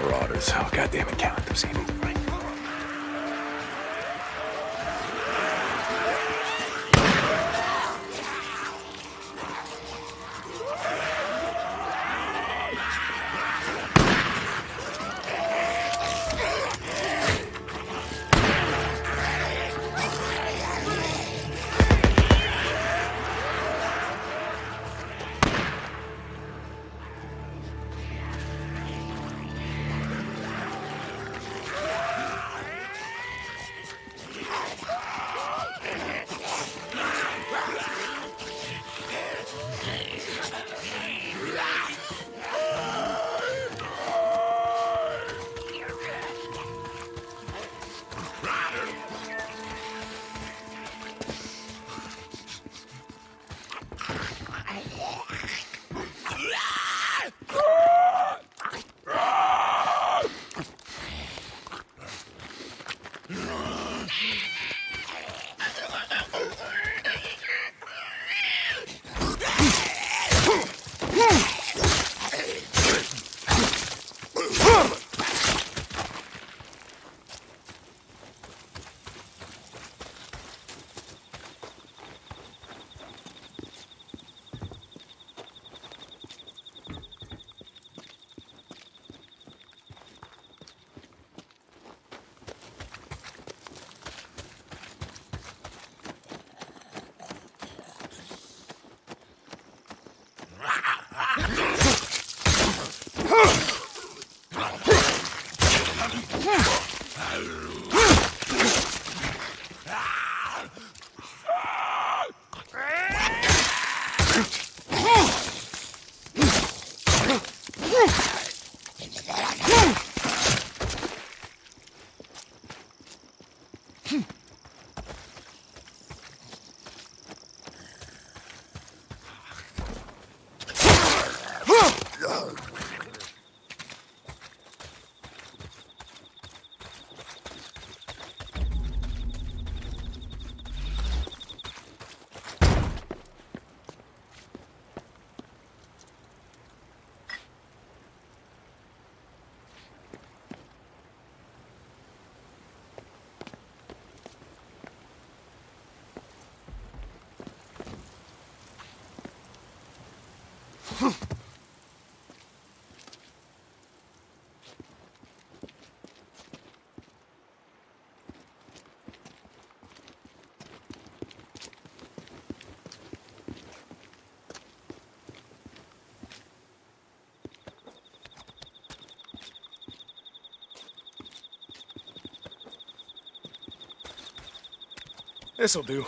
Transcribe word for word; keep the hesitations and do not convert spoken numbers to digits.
Marauders. Oh, goddamn it, can't let them see me. Right. This'll do.